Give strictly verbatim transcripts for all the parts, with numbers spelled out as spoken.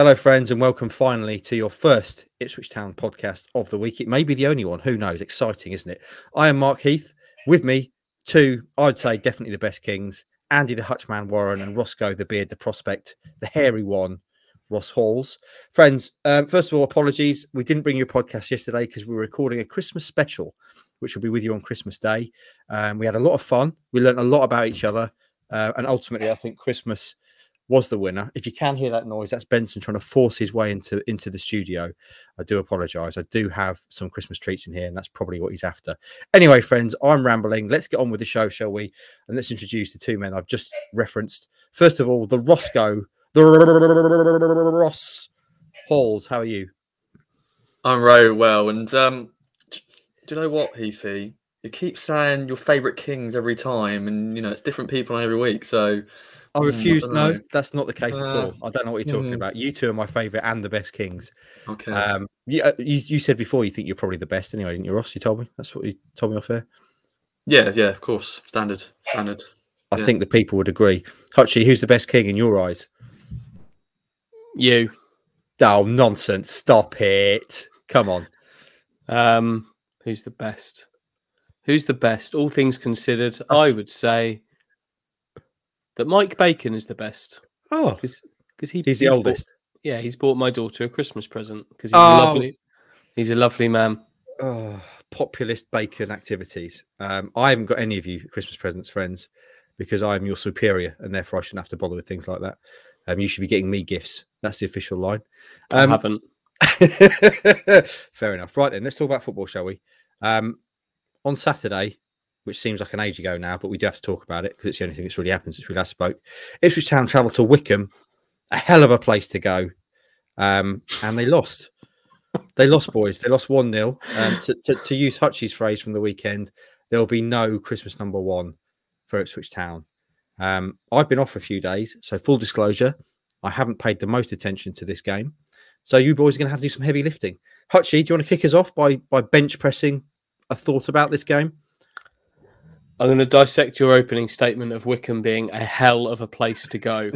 Hello, friends, and welcome finally to your first Ipswich Town podcast of the week. It may be the only one. Who knows? Exciting, isn't it? I am Mark Heath. With me, two, I'd say definitely the best kings, Andy the Hutchman Warren and Roscoe the Beard, the prospect, the hairy one, Ross Halls. Friends, um, first of all, apologies. We didn't bring you a podcast yesterday because we were recording a Christmas special, which will be with you on Christmas Day. Um, we had a lot of fun. We learned a lot about each other. Uh, and ultimately, I think Christmas was the winner. If you can hear that noise, that's Benson trying to force his way into into the studio. I do apologize. I do have some Christmas treats in here, and that's probably what he's after. Anyway, friends, I'm rambling. Let's get on with the show, shall we? And let's introduce the two men I've just referenced. First of all, the Roscoe, the Ross Halls. How are you? I'm very well. And um, do you know what, Heathy? You keep saying your favorite kings every time, and you know it's different people every week. So I refuse. Mm, I no, that's not the case uh, at all. I don't know what you're talking mm. about. You two are my favourite and the best kings. Okay. Um, you, you you said before you think you're probably the best anyway, didn't you, Ross? You told me. That's what you told me off air. Yeah, yeah, of course. Standard, standard. I yeah. think the people would agree. Hutchie, who's the best king in your eyes? You. Oh, nonsense! Stop it! Come on. Um, who's the best? Who's the best? All things considered, that's... I would say that Mike Bacon is the best. Oh, because he, he's the he's oldest. Bought, yeah, he's bought my daughter a Christmas present because he's oh. lovely. He's a lovely man. Oh, populist Bacon activities. Um, I haven't got any of you Christmas presents, friends, because I'm your superior, and therefore I shouldn't have to bother with things like that. Um, you should be getting me gifts. That's the official line. Um, I haven't. Fair enough. Right then, let's talk about football, shall we? Um, on Saturday, which seems like an age ago now, but we do have to talk about it because it's the only thing that's really happened since we last spoke. Ipswich Town travelled to Wycombe, a hell of a place to go, um, and they lost. They lost, boys. They lost one nil. Um, to, to, to use Hutchie's phrase from the weekend, there will be no Christmas number one for Ipswich Town. Um, I've been off for a few days, so full disclosure, I haven't paid the most attention to this game. So you boys are going to have to do some heavy lifting. Hutchie, do you want to kick us off by, by bench pressing a thought about this game? I'm going to dissect your opening statement of Wycombe being a hell of a place to go.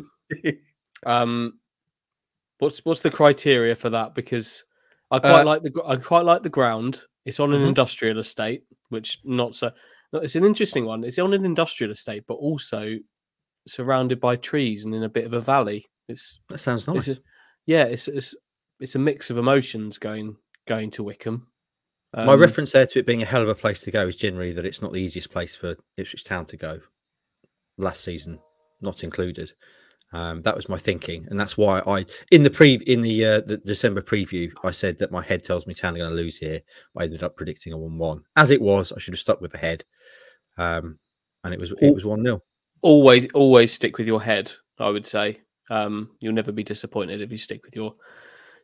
um, what's what's the criteria for that? Because I quite uh, like the I quite like the ground. It's on an mm-hmm. industrial estate, which not so. It's an interesting one. It's on an industrial estate, but also surrounded by trees and in a bit of a valley. It's that sounds nice. It's a, yeah, it's it's it's a mix of emotions going going to Wycombe. Um, My reference there to it being a hell of a place to go is generally that it's not the easiest place for Ipswich Town to go, last season not included. Um, that was my thinking, and that's why I, in the pre in the, uh, the December preview, I said that my head tells me Town are going to lose here. I ended up predicting a one one. As it was, I should have stuck with the head, um, and it was it was one nil. Always, always stick with your head. I would say um, you'll never be disappointed if you stick with your.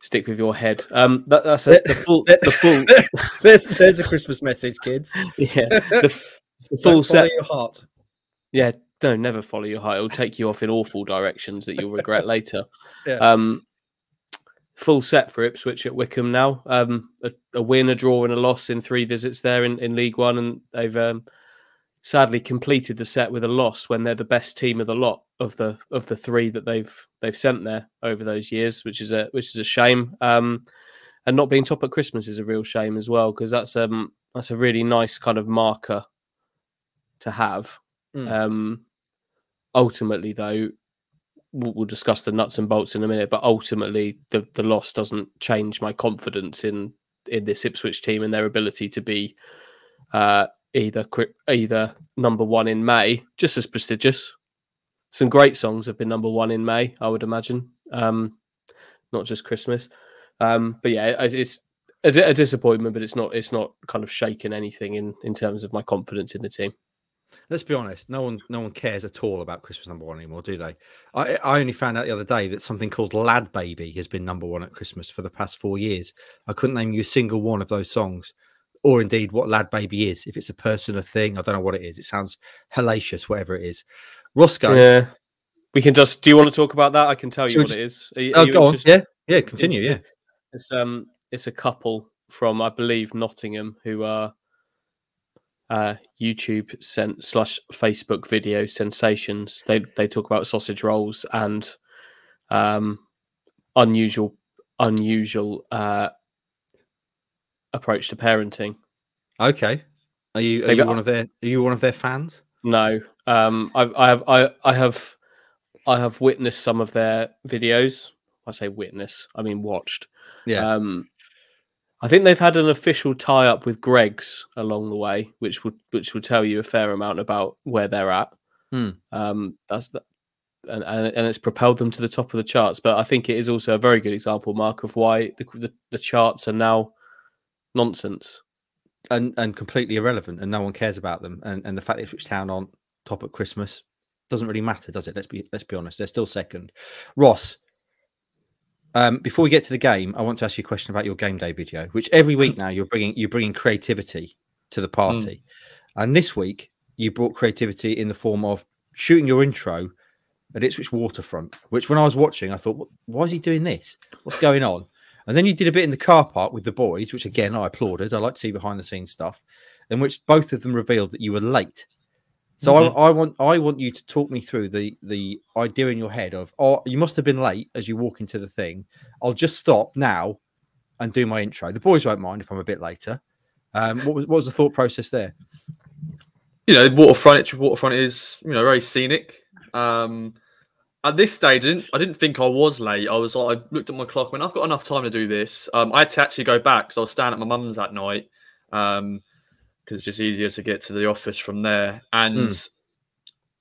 Stick with your head. Um, that, that's a, the full. The full. there's, there's a Christmas message, kids. Yeah, the, the full set. Follow your heart. Yeah, no, never follow your heart. It'll take you off in awful directions that you'll regret later. Yeah. Um, full set for Ipswich at Wycombe now. Um, a, a win, a draw, and a loss in three visits there in, in League One, and they've um, sadly completed the set with a loss when they're the best team of the lot. Of the of the three that they've they've sent there over those years, which is a which is a shame, um, and not being top at Christmas is a real shame as well, because that's um that's a really nice kind of marker to have. Mm. Um, ultimately, though, we'll, we'll discuss the nuts and bolts in a minute. But ultimately, the the loss doesn't change my confidence in in this Ipswich team and their ability to be uh, either either number one in May, just as prestigious. Some great songs have been number one in May, I would imagine, um, not just Christmas. Um, but yeah, it's a, a disappointment, but it's not it's not kind of shaken anything in in terms of my confidence in the team. Let's be honest, no one no one cares at all about Christmas number one anymore, do they? I, I only found out the other day that something called Lad Baby has been number one at Christmas for the past four years. I couldn't name you a single one of those songs, or indeed what Lad Baby is. If it's a person, a thing, I don't know what it is. It sounds hellacious, whatever it is. Roscoe. Yeah. We can just do you want to talk about that? I can tell you what just, it is. Are, oh, are you go on. Yeah. Yeah, continue, yeah. It's um it's a couple from I believe Nottingham who are uh YouTube sent slash Facebook video sensations. They they talk about sausage rolls and um unusual, unusual uh, approach to parenting. Okay, are you are you one of their are you one of their fans? No, um, I've I have I I have I have witnessed some of their videos. I say witness, I mean watched. Yeah. Um, I think they've had an official tie-up with Greg's along the way, which would which will tell you a fair amount about where they're at. Hmm. Um, that's the, and, and and it's propelled them to the top of the charts. But I think it is also a very good example, Mark, of why the the, the charts are now nonsense and and completely irrelevant, and no one cares about them. And and the fact that Ipswich Town aren't top at Christmas doesn't really matter, does it? Let's be let's be honest. They're still second. Ross. Um, before we get to the game, I want to ask you a question about your game day video, which every week now you're bringing you're bringing creativity to the party, mm. and this week you brought creativity in the form of shooting your intro at Ipswich Waterfront. Which, when I was watching, I thought, "Why is he doing this? What's going on?" And then you did a bit in the car park with the boys, which again I applauded. I like to see behind the scenes stuff, in which both of them revealed that you were late. So mm-hmm. I, I want I want you to talk me through the the idea in your head of, oh, you must have been late as you walk into the thing. I'll just stop now and do my intro. The boys won't mind if I'm a bit later. Um, what was what was the thought process there? You know, waterfront. Ipswich Waterfront is, you know, very scenic. Um, at this stage, I didn't, I didn't think I was late. I was like, I looked at my clock, went, I've got enough time to do this. Um, I had to actually go back because I was staying at my mum's that night. Um, It's just easier to get to the office from there, and mm.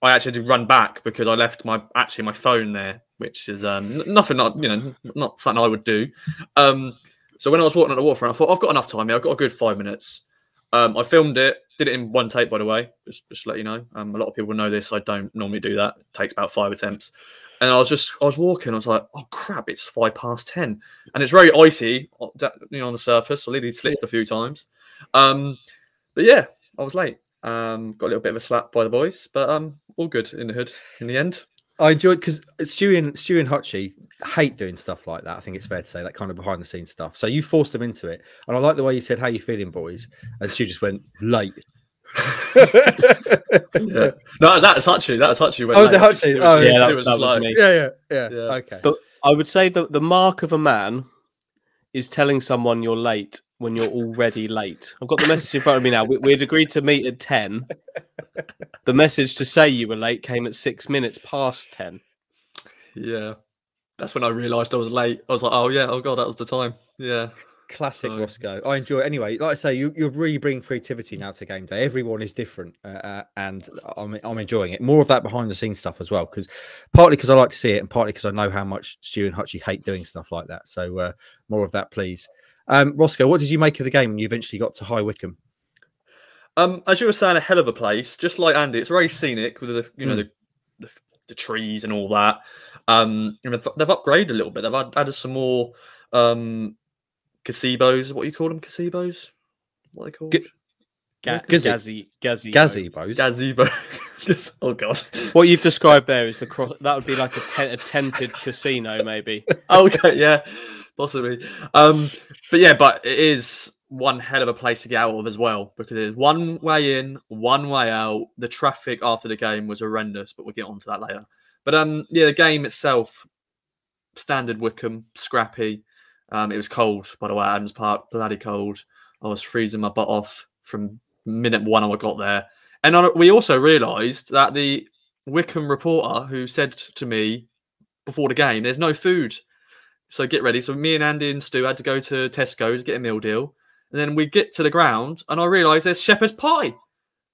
I actually had to run back because I left my actually my phone there, which is um, nothing, not you know, not something I would do. Um, so when I was walking at the waterfront, I thought I've got enough time here. I've got a good five minutes. Um, I filmed it, did it in one take, by the way. Just, just to let you know, um, a lot of people know this. I don't normally do that. It takes about five attempts. And I was just, I was walking. I was like, oh crap, it's five past ten, and it's very icy, you know, on the surface. I literally slipped a few times. Um, But yeah, I was late. Um, got a little bit of a slap by the boys, but um, all good in the hood in the end. I enjoyed because Stewie and Stewie and Hutchie hate doing stuff like that. I think it's fair to say that kind of behind the scenes stuff. So you forced them into it, and I like the way you said, "How you feeling, boys?" And Stewie just went late. yeah. No, that's Hutchie. That's Hutchie. Oh, was it Hutchie? It was, oh, yeah, that, it was, that was like, me. Yeah, yeah, yeah, yeah. Okay. But I would say that the mark of a man is telling someone you're late when you're already late. I've got the message in front of me now. We, we'd agreed to meet at ten. The message to say you were late came at six minutes past ten. Yeah. That's when I realised I was late. I was like, oh, yeah, oh, God, that was the time. Yeah. Classic so. Roscoe. I enjoy it. Anyway, like I say, you, you're really bringing creativity now to game day. Everyone is different, uh, and I'm, I'm enjoying it. More of that behind-the-scenes stuff as well, because partly because I like to see it and partly because I know how much Stu and Hutchie hate doing stuff like that. So uh, more of that, please. Um, Roscoe, what did you make of the game when you eventually got to High Wycombe? Um, as you were saying, a hell of a place. Just like Andy, it's very scenic with the you know mm. the, the, the trees and all that. Um, they've, they've upgraded a little bit. They've added some more um, gazebos. What do you call them? Gazebos? What are they called? G Ga Gaze Gaze gazebos. Gazebos. Oh God! What you've described there is the cross. That would be like a, te a tented casino, maybe. Okay, yeah. Possibly. Um, but yeah, but it is one hell of a place to get out of as well, because there's one way in, one way out. The traffic after the game was horrendous, but we'll get onto that later. But um, yeah, the game itself, standard Wycombe, scrappy. Um, it was cold, by the way, at Adams Park, bloody cold. I was freezing my butt off from minute one I got there. And I, we also realised that the Wycombe reporter who said to me before the game, there's no food. So get ready. So me and Andy and Stu had to go to Tesco to get a meal deal. And then we get to the ground and I realise there's shepherd's pie.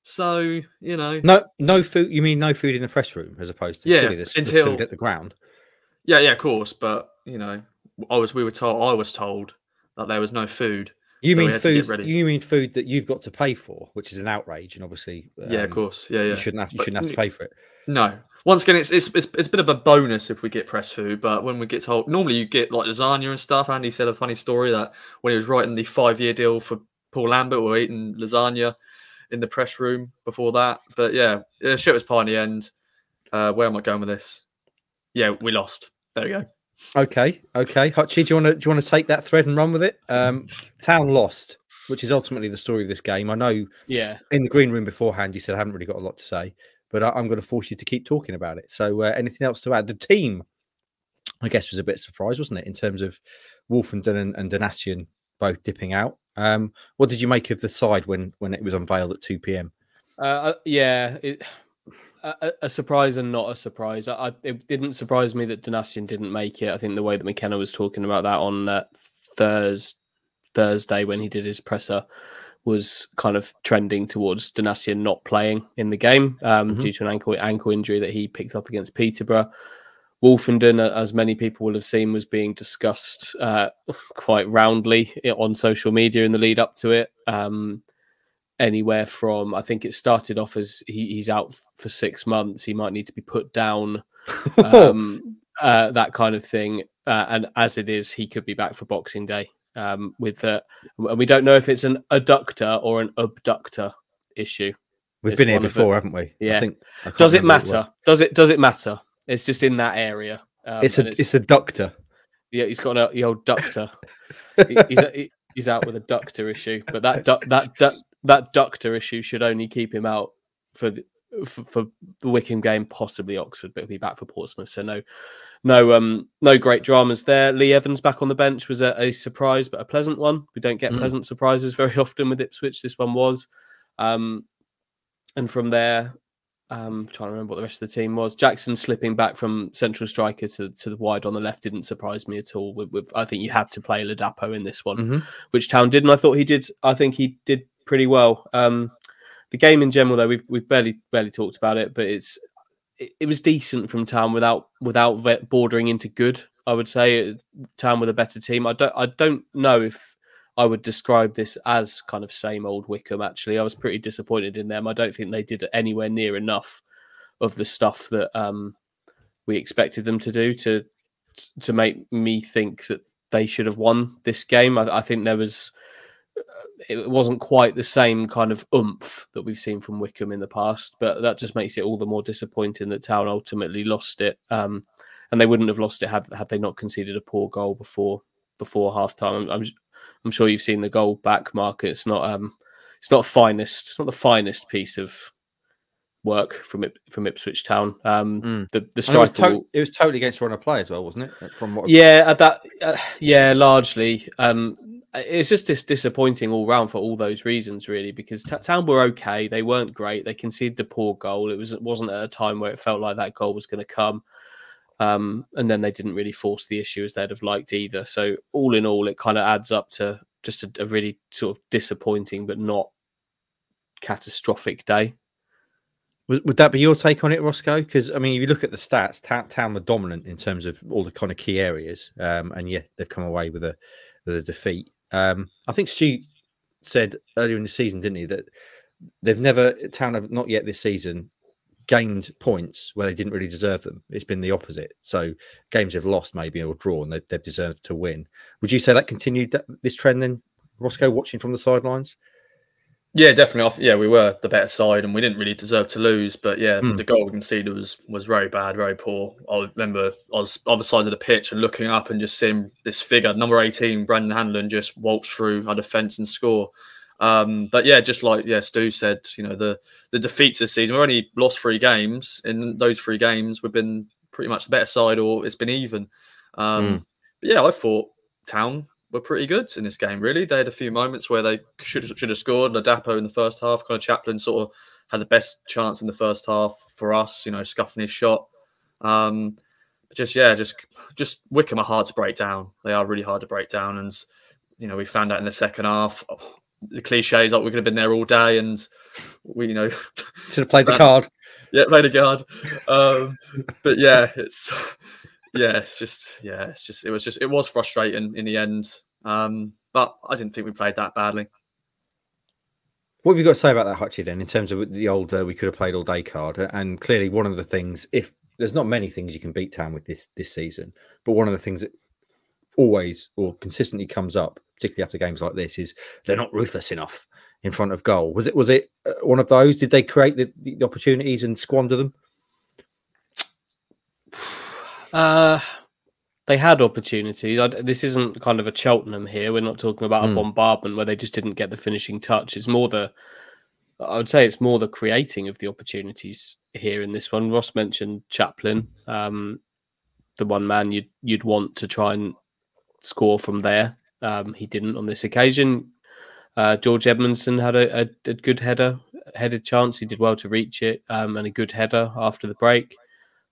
So, you know. No no food. You mean no food in the press room as opposed to yeah, surely there's, until, there's food at the ground? Yeah, yeah, of course. But, you know, I was we were told I was told that there was no food. You so mean food you mean food that you've got to pay for, which is an outrage, and obviously um, yeah, of course. Yeah, yeah. You shouldn't have you but, shouldn't have to pay for it. No. Once again, it's, it's it's it's a bit of a bonus if we get press food, but when we get told, normally you get like lasagna and stuff. Andy said a funny story that when he was writing the five-year deal for Paul Lambert, we were eating lasagna in the press room before that. But yeah, shit was pie in the end. Uh, where am I going with this? Yeah, we lost. There we go. Okay, okay, Hutchie, do you want to do you want to take that thread and run with it? Um, Town lost, which is ultimately the story of this game. I know. Yeah. In the green room beforehand, you said I haven't really got a lot to say. But I'm going to force you to keep talking about it. So uh, anything else to add? The team I guess was a bit surprised, wasn't it, in terms of Wolfenden and, and Donacien both dipping out. Um, what did you make of the side when when it was unveiled at two p m? Uh, yeah, it, a, a surprise and not a surprise. I, it didn't surprise me that Donacien didn't make it. I think the way that McKenna was talking about that on uh, Thursday, Thursday when he did his presser was kind of trending towards Donacien not playing in the game um, mm-hmm. due to an ankle ankle injury that he picked up against Peterborough. Wolfenden, as many people will have seen, was being discussed uh, quite roundly on social media in the lead up to it. Um, anywhere from, I think it started off as he, he's out for six months, he might need to be put down, um, uh, that kind of thing. Uh, and as it is, he could be back for Boxing Day. Um, with the, and we don't know if it's an adductor or an abductor issue. We've it's been here before, haven't we? Yeah. I think, I does it matter? It does it? Does it matter? It's just in that area. Um, it's a it's, it's a ductor. Yeah, he's got an the old ductor. he, he's he, he's out with a ductor issue, but that du that du that ductor issue should only keep him out for the, for, for the Wycombe game, possibly Oxford, but he'll be back for Portsmouth. So no, no, um, no great dramas there. Lee Evans back on the bench was a, a surprise, but a pleasant one. We don't get mm. pleasant surprises very often with Ipswich. This one was, um, and from there. Um, trying to remember what the rest of the team was. Jackson slipping back from central striker to, to the wide on the left didn't surprise me at all. With, with, I think you had to play Ladapo in this one, mm-hmm. which Town did, and I thought he did. I think he did pretty well. Um, the game in general, though, we've we've barely barely talked about it, but it's it, it was decent from Town without without bordering into good. I would say Town with a better team. I don't I don't know if I would describe this as kind of same old Wycombe, actually. I was pretty disappointed in them. I don't think they did anywhere near enough of the stuff that um, we expected them to do to to make me think that they should have won this game. I, I think there was... It wasn't quite the same kind of oomph that we've seen from Wycombe in the past, but that just makes it all the more disappointing that Town ultimately lost it. Um, and they wouldn't have lost it had, had they not conceded a poor goal before before half-time. I'm, I'm I'm sure you've seen the goal back, Mark. It's not um, it's not finest, it's not the finest piece of work from Ip, from Ipswich Town. Um, mm. the the striker, it was, to it was totally against run of play as well, wasn't it? From what yeah, that uh, yeah, largely. Um, it's just dis disappointing all round for all those reasons, really. Because Town were okay, they weren't great. They conceded the poor goal. It was it wasn't at a time where it felt like that goal was going to come. Um, and then they didn't really force the issue as they'd have liked either. So all in all, it kind of adds up to just a, a really sort of disappointing but not catastrophic day. Would that be your take on it, Roscoe? Because, I mean, if you look at the stats, Town were dominant in terms of all the kind of key areas. Um, and, yeah, they've come away with a, with a defeat. Um, I think Stu said earlier in the season, didn't he, that they've never, Town have not yet this season, gained points where they didn't really deserve them. It's been the opposite. So games have lost maybe or drawn, they've, they've deserved to win. Would you say that continued that, this trend then, Roscoe, watching from the sidelines? Yeah, definitely. Yeah, we were the better side and we didn't really deserve to lose. But yeah, mm. the goal we conceded was was very bad, very poor. I remember I was on the side of the pitch and looking up and just seeing this figure, number eighteen, Brandon Hanlon, just waltz through our defence and score. Um, but yeah, just like yeah, Stu said, you know, the the defeats this season, we've only lost three games. In those three games, we've been pretty much the better side, or it's been even. Um, mm. But yeah, I thought Town were pretty good in this game. Really, they had a few moments where they should should have scored. Ladapo in the first half, Conor Chaplin sort of had the best chance in the first half for us. You know, scuffing his shot. Um, but just yeah, just just Wycombe are hard to break down. They are really hard to break down, and you know, we found out in the second half. Oh, the cliches like we could have been there all day and we, you know, should have played the card. Yeah, played the card. Um, but yeah, it's yeah, it's just yeah, it's just it was just it was frustrating in the end. Um, but I didn't think we played that badly. What have you got to say about that, Hutchie? Then, in terms of the old uh, we could have played all day card, and clearly one of the things, if there's not many things you can beat Town with this this season, but one of the things that always or consistently comes up, particularly after games like this, is they're not ruthless enough in front of goal. Was it was it one of those? Did they create the, the opportunities and squander them? Uh, they had opportunities. I, this isn't kind of a Cheltenham here. We're not talking about mm. a bombardment where they just didn't get the finishing touch. It's more the, I would say it's more the creating of the opportunities here in this one. Ross mentioned Chaplin. Um, the one man you'd you'd want to try and score from there. Um, he didn't on this occasion. Uh, George Edmundson had a, a, a good header, headed chance. He did well to reach it, um, and a good header after the break.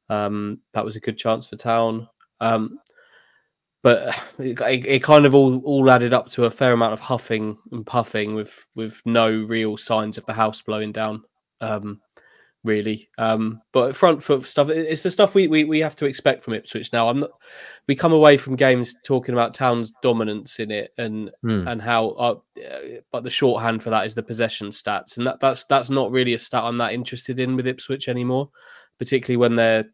Um, that was a good chance for Town. Um, but it, it kind of all, all added up to a fair amount of huffing and puffing with, with no real signs of the house blowing down, um, really. Um, but front foot stuff, it's the stuff we, we, we have to expect from Ipswich now. I'm not, we come away from games talking about Town's dominance in it and mm. and how, uh, but the shorthand for that is the possession stats. And that, that's, that's not really a stat I'm that interested in with Ipswich anymore, particularly when they're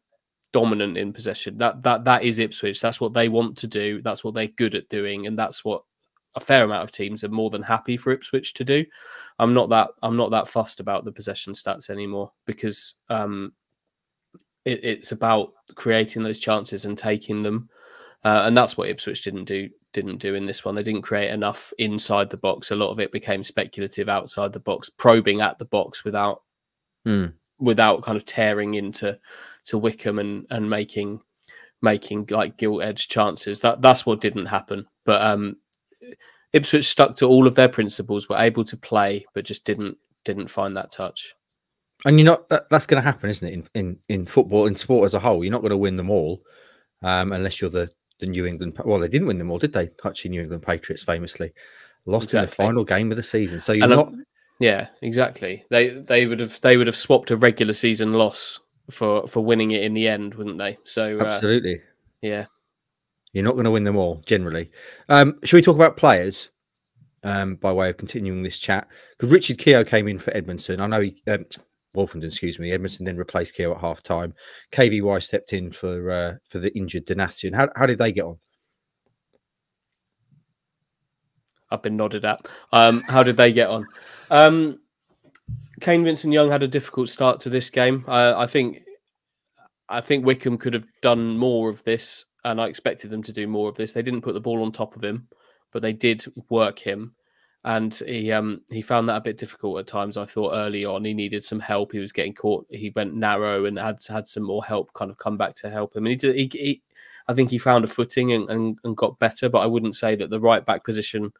dominant in possession. That that that is Ipswich. That's what they want to do. That's what they're good at doing, and that's what a fair amount of teams are more than happy for Ipswich to do. I'm not that I'm not that fussed about the possession stats anymore, because um, it, it's about creating those chances and taking them, uh, and that's what Ipswich didn't do didn't do in this one. They didn't create enough inside the box. A lot of it became speculative outside the box, probing at the box without. Mm. without kind of tearing into to Wycombe and and making making like gilt edge chances. That that's what didn't happen. But um Ipswich stuck to all of their principles, were able to play, but just didn't didn't find that touch. And you're not that, that's going to happen, isn't it, in, in in football, in sport as a whole. You're not going to win them all, um unless you're the the New England. Well, they didn't win them all, did they? Actually, New England Patriots famously lost exactly. in the final game of the season. So you're and not. I'm, Yeah, exactly. They they would have they would have swapped a regular season loss for for winning it in the end, wouldn't they? So uh, absolutely, yeah. You're not going to win them all generally. Um, should we talk about players um, by way of continuing this chat? Because Richard Keogh came in for Edmundson. I know he, um, Wolfenden, excuse me. Edmundson then replaced Keogh at half time. K V Y stepped in for uh, for the injured Donacien. How how did they get on? I've been nodded at. Um, how did they get on? Um, Kane-Vincent Young had a difficult start to this game. Uh, I think I think Wycombe could have done more of this, and I expected them to do more of this. They didn't put the ball on top of him, but they did work him, and he um, he found that a bit difficult at times. I thought early on he needed some help. He was getting caught. He went narrow and had had some more help kind of come back to help him. And he did. He, he, I think he found a footing and, and, and got better, but I wouldn't say that the right back position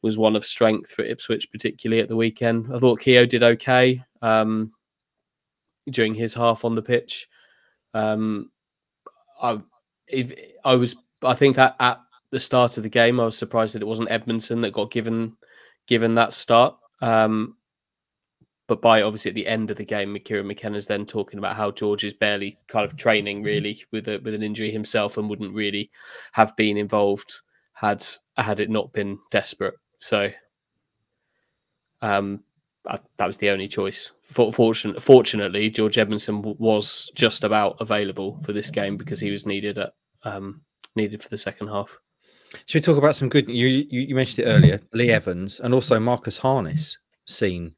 was one of strength for Ipswich, particularly at the weekend. I thought Keogh did okay um, during his half on the pitch. Um, I, if, I was, I think at, at the start of the game, I was surprised that it wasn't Edmundson that got given given that start. Um, but by obviously at the end of the game, Kieran McKenna's then talking about how George is barely kind of training really with a, with an injury himself and wouldn't really have been involved had had it not been desperate. So um, I, that was the only choice. For, fortunate, fortunately, George Edmundson was just about available for this game because he was needed at um, needed for the second half. Should we talk about some good? You you, you mentioned it earlier, Lee Evans and also Marcus Harness seen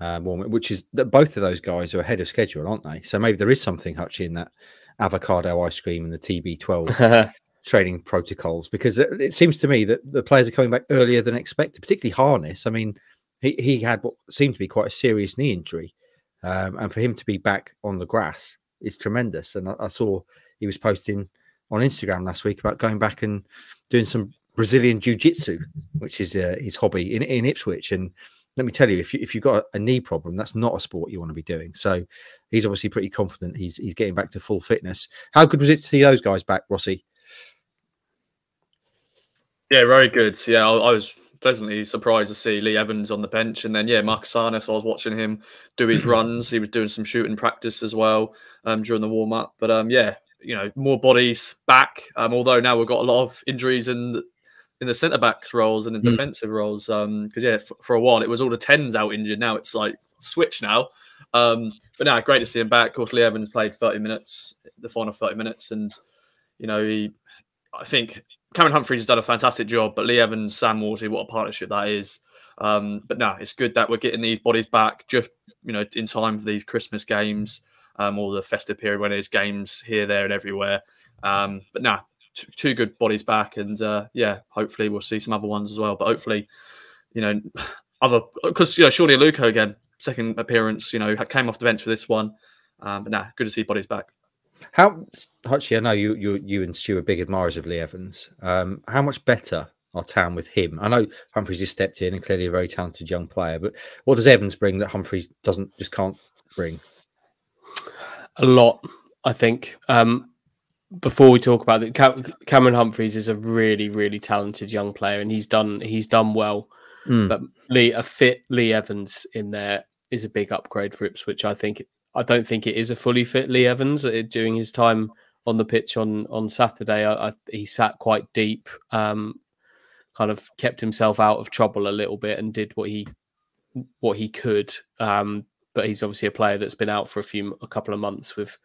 uh, warm, which is that both of those guys are ahead of schedule, aren't they? So maybe there is something, Hutchie, in that avocado ice cream and the T B twelve. Training protocols, because it seems to me that the players are coming back earlier than expected, particularly Harness. I mean, he, he had what seemed to be quite a serious knee injury, um, and for him to be back on the grass is tremendous. And I, I saw he was posting on Instagram last week about going back and doing some Brazilian jiu-jitsu, which is uh, his hobby in, in Ipswich. And let me tell you, if, you, if you've got a knee problem, that's not a sport you want to be doing. So he's obviously pretty confident he's, he's getting back to full fitness. How good was it to see those guys back, Rossi? Yeah, very good. Yeah, I, I was pleasantly surprised to see Lee Evans on the bench. And then, yeah, Marcus Harness, I was watching him do his runs. He was doing some shooting practice as well um, during the warm-up. But, um, yeah, you know, more bodies back, um, although now we've got a lot of injuries in the, in the centre-backs roles and in mm. defensive roles. Because, um, yeah, for, for a while it was all the tens out injured. Now it's like switch now. Um, but, no, great to see him back. Of course, Lee Evans played thirty minutes, the final thirty minutes. And, you know, he, I think... Cameron Humphreys has done a fantastic job, but Lee Evans, Sam Morsy, what a partnership that is. Um, but no, it's good that we're getting these bodies back just, you know, in time for these Christmas games um, or the festive period when there's games here, there and everywhere. Um, but no, two good bodies back. And uh, yeah, hopefully we'll see some other ones as well. But hopefully, you know, other because, you know, Shawnee Aluko again, second appearance, you know, came off the bench for this one. Um, but no, good to see bodies back. How, Hutchie, I know you, you, you and Stu are big admirers of Lee Evans. Um, how much better are Town with him? I know Humphreys has stepped in and clearly a very talented young player, but what does Evans bring that Humphreys doesn't, just can't bring? A lot, I think. Um, before we talk about it, Cam Cameron Humphreys is a really, really talented young player, and he's done he's done well. Mm. But Lee, a fit Lee Evans in there is a big upgrade for Ipswich. I think I don't think it is a fully fit Lee Evans. It, during his time on the pitch on on Saturday, I, I, he sat quite deep, um, kind of kept himself out of trouble a little bit and did what he what he could. Um, but he's obviously a player that's been out for a few a couple of months with.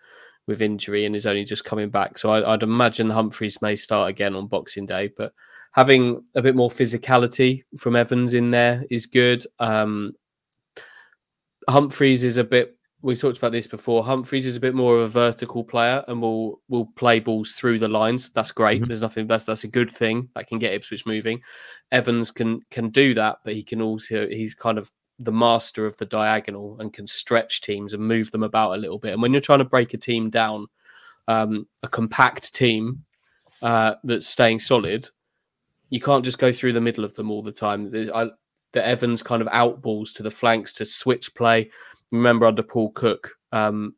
with injury and is only just coming back. So I, I'd imagine Humphreys may start again on Boxing Day, but having a bit more physicality from Evans in there is good. Um, Humphreys is a bit, we've talked about this before, Humphreys is a bit more of a vertical player and will will play balls through the lines. That's great. Mm-hmm. There's nothing, that's that's a good thing. That can get Ipswich moving. Evans can can do that, but he can also, he's kind of the master of the diagonal and can stretch teams and move them about a little bit. And when you're trying to break a team down, um, a compact team uh, that's staying solid, you can't just go through the middle of them all the time. I, the Evans kind of outballs to the flanks to switch play. Remember under Paul Cook, um,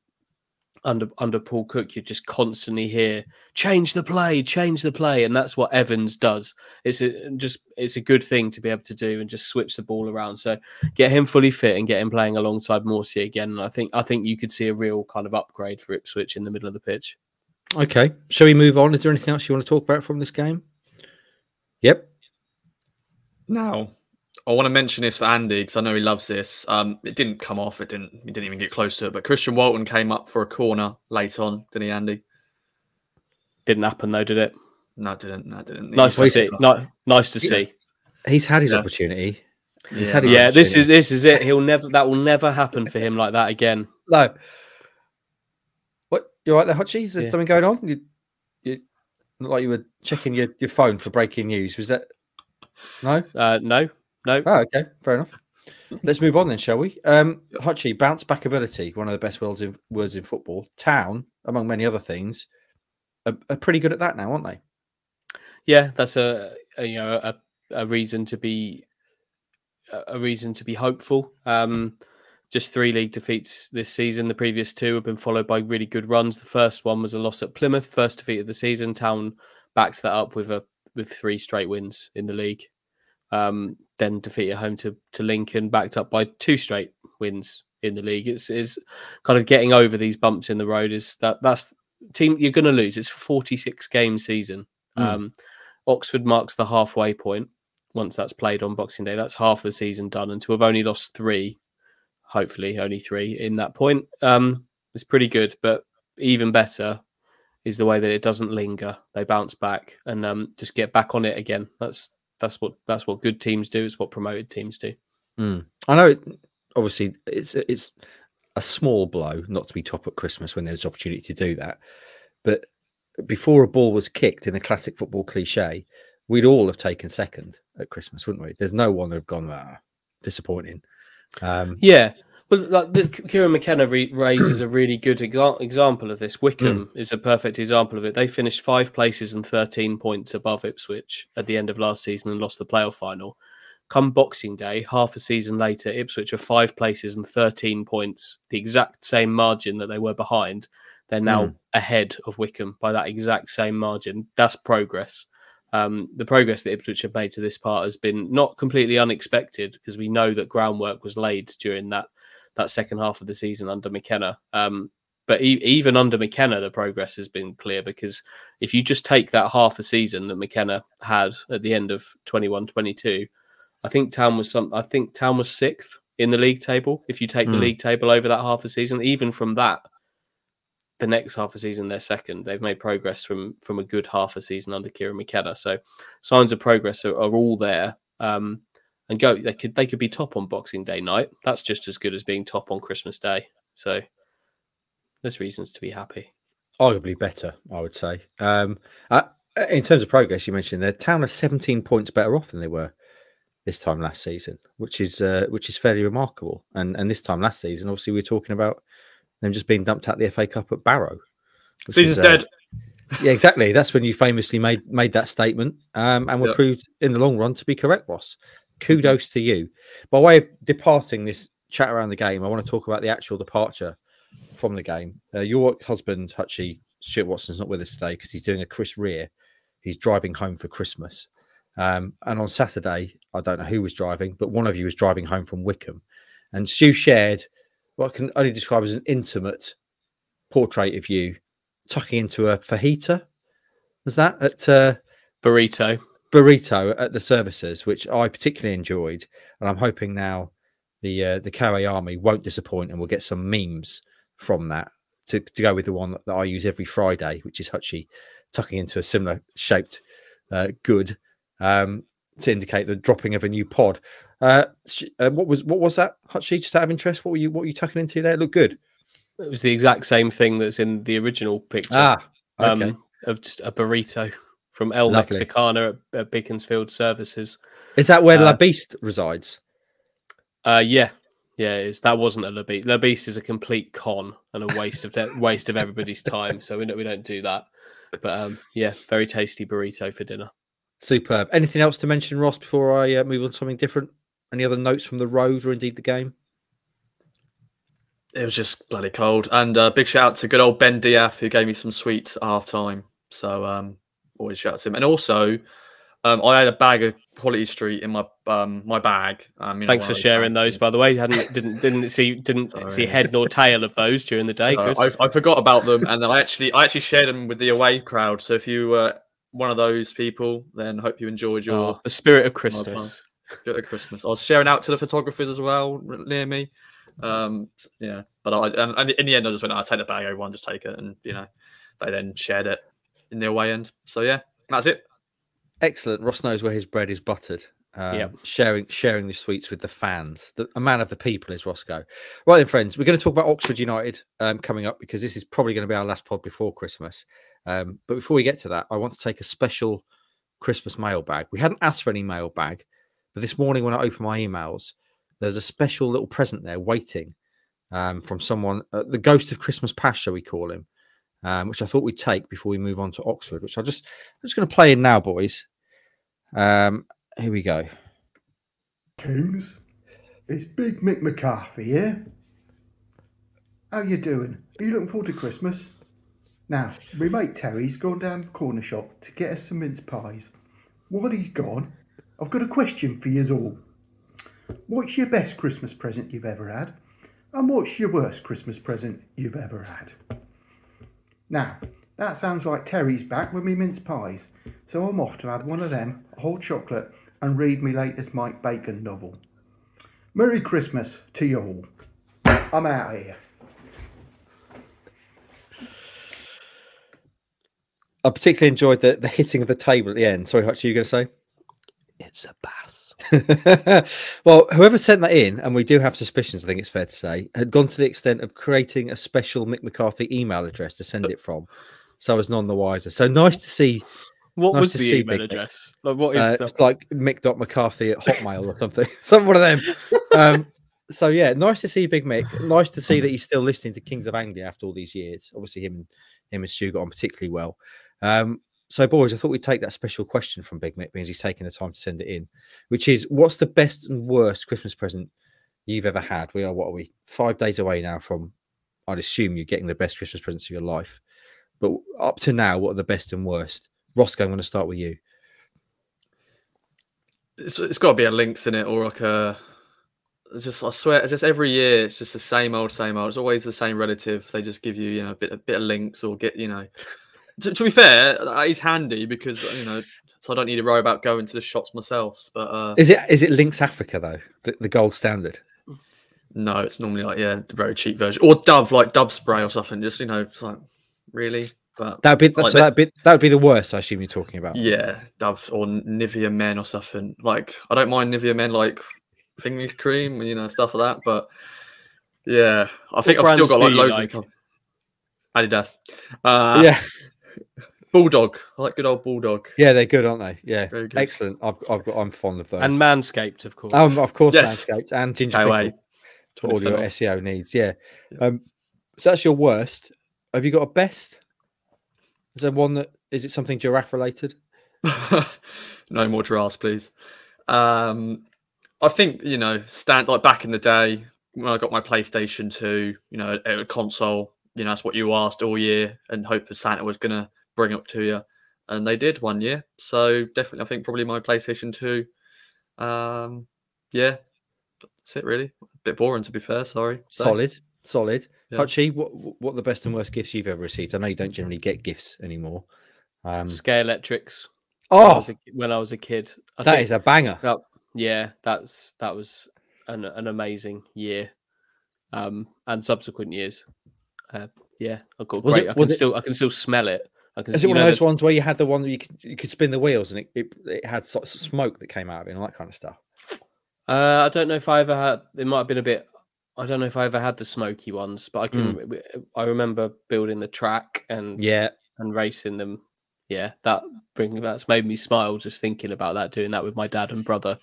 under under Paul Cook, you just constantly hear change the play, change the play, and that's what Evans does. It's a, just it's a good thing to be able to do and just switch the ball around. So get him fully fit and get him playing alongside Morsy again. And I think I think you could see a real kind of upgrade for Ipswich in the middle of the pitch. Okay, shall we move on? Is there anything else you want to talk about from this game? Yep. No. I want to mention this for Andy because I know he loves this. Um, it didn't come off. It didn't. He didn't even get close to it. But Christian Walton came up for a corner late on, didn't he, Andy? Didn't happen though, did it? No, it didn't. No, it didn't. Nice to see. No, nice to see. He's had his yeah. opportunity. He's yeah. had his yeah. Opportunity. This is this is it. He'll never. That will never happen for him like that again. No. What? You all right there, Hutchie? Is there yeah. something going on? You, you, not like you were checking your your phone for breaking news. Was that? No. Uh, no. No. Oh, okay. Fair enough. Let's move on then, shall we? Um, Hutchie, bounce back ability, one of the best words in, words in football. Town, among many other things, are, are pretty good at that now, aren't they? Yeah, that's a, a you know a, a reason to be a reason to be hopeful. Um, just three league defeats this season. The previous two have been followed by really good runs. The first one was a loss at Plymouth, first defeat of the season. Town backed that up with a with three straight wins in the league. Um, then defeat at home to, to Lincoln, backed up by two straight wins in the league. It's is kind of getting over these bumps in the road. Is that that's team you're going to lose? It's a forty-six game season. Mm. Um, Oxford marks the halfway point. Once that's played on Boxing Day, that's half the season done. And to have only lost three, hopefully only three in that point, um, it's pretty good. But even better is the way that it doesn't linger. They bounce back and um, just get back on it again. That's That's what that's what good teams do. It's what promoted teams do. Mm. I know. It, obviously, it's it's a small blow not to be top at Christmas when there's opportunity to do that. But before a ball was kicked, in a classic football cliche, we'd all have taken second at Christmas, wouldn't we? There's no one that have gone ah, disappointing. Um, yeah. Well, like the, Kieran McKenna re raises a really good exa example of this. Wycombe mm. is a perfect example of it. They finished five places and thirteen points above Ipswich at the end of last season and lost the playoff final. Come Boxing Day, half a season later, Ipswich are five places and thirteen points, the exact same margin that they were behind. They're now mm. ahead of Wycombe by that exact same margin. That's progress. Um, the progress that Ipswich have made to this part has been not completely unexpected because we know that groundwork was laid during that that second half of the season under McKenna. Um, but e even under McKenna, the progress has been clear because if you just take that half a season that McKenna had at the end of twenty-one twenty-two, I think Town was some, I think Town was sixth in the league table. If you take mm. the league table over that half a season, even from that, the next half a season, they're second. They've made progress from, from a good half a season under Kieran McKenna. So signs of progress are, are all there. Um, And go, they could they could be top on Boxing Day night. That's just as good as being top on Christmas Day. So there's reasons to be happy. Arguably better, I would say. Um, uh, in terms of progress, you mentioned there, Town are seventeen points better off than they were this time last season, which is uh, which is fairly remarkable. And and this time last season, obviously, we were talking about them just being dumped out the F A Cup at Barrow. Caesar's is, uh, dead. Yeah, exactly. That's when you famously made made that statement, um, and were yep. proved in the long run to be correct, Ross. Kudos to you. By way of departing this chat around the game, I want to talk about the actual departure from the game. Uh, your husband, Hutchie, Stuart Watson's not with us today because he's doing a Chris Rea. He's driving home for Christmas. Um, and on Saturday, I don't know who was driving, but one of you was driving home from Wickham. And Stu shared what I can only describe as an intimate portrait of you tucking into a fajita. Was that at uh, burrito? Burrito at the services, which I particularly enjoyed. And I'm hoping now the uh, the K A Army won't disappoint, and we'll get some memes from that to, to go with the one that I use every Friday, which is Hutchie tucking into a similar shaped uh, good. Um, to indicate the dropping of a new pod. Uh, uh, what was what was that, Hutchie? Just out of interest, what were you what were you tucking into there? It looked good. It was the exact same thing that's in the original picture. Ah, okay. um, of just a burrito from El Lovely. Mexicana at, at Beaconsfield Services. Is that where uh, La Beast resides? Uh, yeah, yeah. It is. That wasn't a La Beast. La Beast is a complete con and a waste of waste of everybody's time. So we don't, we don't do that. But um, yeah, very tasty burrito for dinner. Superb. Anything else to mention, Ross, before I uh, move on to something different? Any other notes from the road or indeed the game? It was just bloody cold. And uh, big shout out to good old Ben Diaf, who gave me some sweets at half time. So um, always shout out to him. And also, um, I had a bag of Quality Street in my um, my bag. Um, you know, Thanks for sharing those, by the way. Hadn't didn't didn't see didn't Sorry. see head nor tail of those during the day. No, I, I forgot about them, and I actually I actually shared them with the away crowd. So if you uh, one of those people, then hope you enjoyed your oh, the spirit of Christmas. Spirit of Christmas. I was sharing out to the photographers as well near me. Um, yeah, but I and in the end I just went, I'll take the bag, everyone just take it, and you know, they then shared it in their way end. So yeah, that's it. Excellent. Ross knows where his bread is buttered. Um, yeah, sharing sharing the sweets with the fans. The, a man of the people is Roscoe. Right then, friends, we're going to talk about Oxford United um, coming up, because this is probably going to be our last pod before Christmas. Um, but before we get to that, I want to take a special Christmas mailbag. We hadn't asked for any mailbag, but this morning when I opened my emails, there's a special little present there waiting um, from someone, uh, the Ghost of Christmas Past, shall we call him, um, which I thought we'd take before we move on to Oxford, which I'll just, I'm just going to play in now, boys. Um, here we go. Coons, it's Big Mick McCarthy here. How you doing? Are you looking forward to Christmas? Now, we mate Terry's gone down the corner shop to get us some mince pies. While he's gone, I've got a question for you all. What's your best Christmas present you've ever had? And what's your worst Christmas present you've ever had? Now, that sounds like Terry's back with me mince pies, so I'm off to have one of them, a whole chocolate, and read me latest Mike Bacon novel. Merry Christmas to you all. I'm out of here. I particularly enjoyed the, the hitting of the table at the end. Sorry, Hutch, are you going to say? It's a bass. Well, whoever sent that in, and we do have suspicions, I think it's fair to say, had gone to the extent of creating a special Mick McCarthy email address to send it from, so I was none the wiser. So nice to see. What nice was the email Mick. address? Like, what is uh, the... It's like mick.mccarthy at Hotmail or something. Some one of them. Um, so, yeah, nice to see Big Mick. Nice to see that he's still listening to Kings of Anglia after all these years. Obviously, him, him and Stu got on particularly well. Um, so, boys, I thought we'd take that special question from Big Mick, because he's taken the time to send it in, which is, what's the best and worst Christmas present you've ever had? We are, what are we, five days away now from, I'd assume, you're getting the best Christmas presents of your life. But up to now, what are the best and worst? Roscoe, I'm going to start with you. It's, it's got to be a Lynx in it, or like a... It's just, I swear, just every year it's just the same old, same old. It's always the same relative. They just give you, you know, a bit, a bit of Lynx, or get, you know... To, to be fair, he's handy because, you know, so I don't need to worry about going to the shops myself. But uh, is it is it Lynx Africa though, the, the gold standard? No, it's normally like yeah, the very cheap version, or Dove, like Dove spray or something. Just you know, it's like really. But that'd be like, so that bit that would be the worst. I assume you're talking about. Yeah, Dove or Nivea Men or something. Like I don't mind Nivea Men, like finger cream, you know, stuff like that. But yeah, I think what I've still got like loads like? of Adidas. Uh, yeah. Bulldog, I like good old Bulldog. Yeah, they're good, aren't they? Yeah, very good. Excellent. I've, I've got, I'm fond of those. And Manscaped, of course. Um, of course, yes. Manscaped and Ginger Pickle for all your S E O needs. Yeah. Um, so that's your worst. Have you got a best? Is there one that, is it something giraffe related? No more giraffes, please. Um, I think, you know, stand like back in the day when I got my PlayStation two, you know, a, a console, you know, that's what you asked all year and hoped that Santa was going to bring up to you. And they did one year. So definitely, I think probably my PlayStation two. Um, yeah, that's it really. A bit boring to be fair, sorry. So, solid, solid. Yeah. Hutchie, what, what are the best and worst gifts you've ever received? I know you don't generally get gifts anymore. Um, Scare Electrics. Oh, when I was a, when I was a kid. I that is a banger. That, yeah, that's that was an, an amazing year, um, and subsequent years. Uh, yeah, I got great. It, I can it, still I can still smell it. I can, is it one know, of those ones where you had the one that you could you could spin the wheels and it it, it had sort of smoke that came out of it and all that kind of stuff? Uh, I don't know if I ever had. It might have been a bit. I don't know if I ever had the smoky ones, but I can. Mm. I remember building the track and yeah, and racing them. Yeah, that bring that's made me smile just thinking about that. Doing that with my dad and brother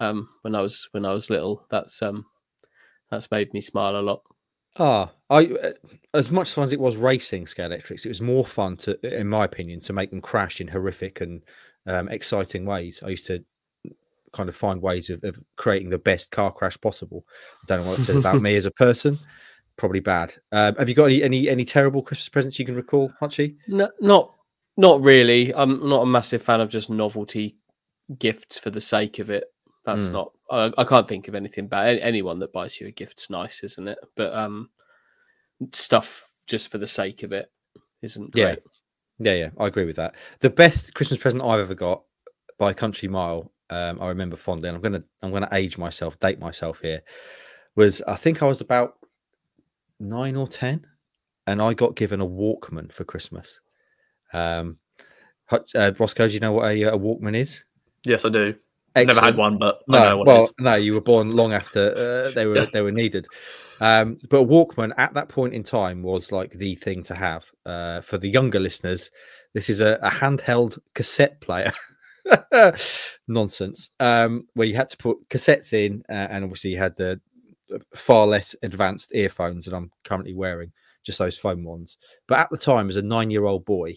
um, when I was when I was little, that's um, that's made me smile a lot. Ah, oh, I as much fun as it was racing Scare Electrics, it was more fun to, in my opinion, to make them crash in horrific and um, exciting ways. I used to kind of find ways of, of creating the best car crash possible. I don't know what it says about me as a person. Probably bad. Um, have you got any, any any terrible Christmas presents you can recall, Hutchie? No, not. Not really. I'm not a massive fan of just novelty gifts for the sake of it. That's mm. not. I, I can't think of anything bad. Anyone that buys you a gift's nice, isn't it? But um, stuff just for the sake of it isn't great. Yeah, yeah, yeah. I agree with that. The best Christmas present I've ever got by a country mile, um, I remember fondly, and I'm gonna I'm gonna age myself, date myself here. Was I think I was about nine or ten, and I got given a Walkman for Christmas. Um, uh, Roscoe, do you know what a, a Walkman is? Yes, I do. Excellent. Never had one, but no, I know what well, it is. No, you were born long after uh, they were yeah. they were needed. Um, but a Walkman at that point in time was like the thing to have. Uh, for the younger listeners, this is a, a handheld cassette player. Nonsense. Um, where you had to put cassettes in, uh, and obviously you had the far less advanced earphones that I'm currently wearing, just those foam ones. But at the time, as a nine-year-old boy,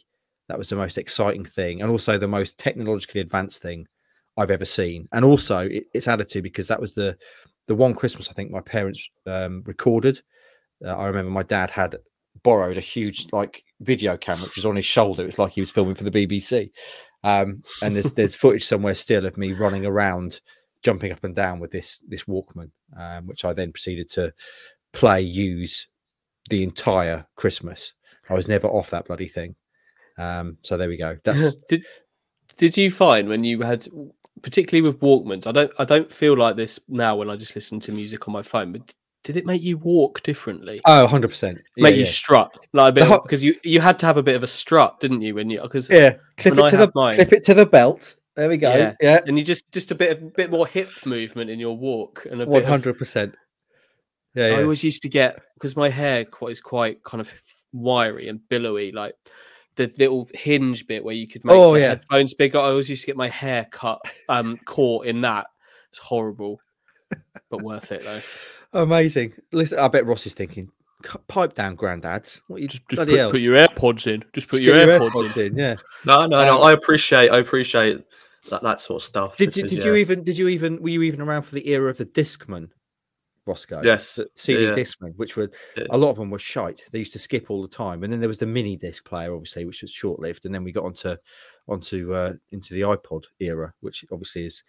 that was the most exciting thing and also the most technologically advanced thing I've ever seen. And also it, it's added to because that was the the one Christmas I think my parents um, recorded. Uh, I remember my dad had borrowed a huge like video camera, which was on his shoulder. It's like he was filming for the B B C. Um, and there's there's footage somewhere still of me running around, jumping up and down with this, this Walkman, um, which I then proceeded to play, use the entire Christmas. I was never off that bloody thing. Um, so there we go. That's did, did you find when you had, particularly with Walkmans, I don't I don't feel like this now when I just listen to music on my phone, but did it make you walk differently? Oh, one hundred percent. Make yeah, you yeah. strut. Like a bit because you you had to have a bit of a strut, didn't you? When you because yeah, clip it, to the, clip it to the belt. There we go. Yeah. yeah. And you just just a bit of bit more hip movement in your walk and a bit one hundred percent. Yeah, yeah. I always used to get because my hair quite is quite kind of wiry and billowy, like the little hinge bit where you could make oh, yeah. headphones bigger. I always used to get my hair cut, um, caught in that. It's horrible, but worth it though. Amazing. Listen, I bet Ross is thinking, pipe down, granddads. What you just, just put, put your AirPods in. Just put just your, your AirPods, AirPods in. in. Yeah. No, no, um, no. I appreciate. I appreciate that, that sort of stuff. Did you? Did yeah. you even? Did you even? Were you even around for the era of the Discman? Roscoe, yes, C D yeah. Discman, which were yeah. a lot of them were shite. They used to skip all the time, and then there was the mini disc player, obviously, which was short lived, and then we got onto onto uh, into the iPod era, which obviously has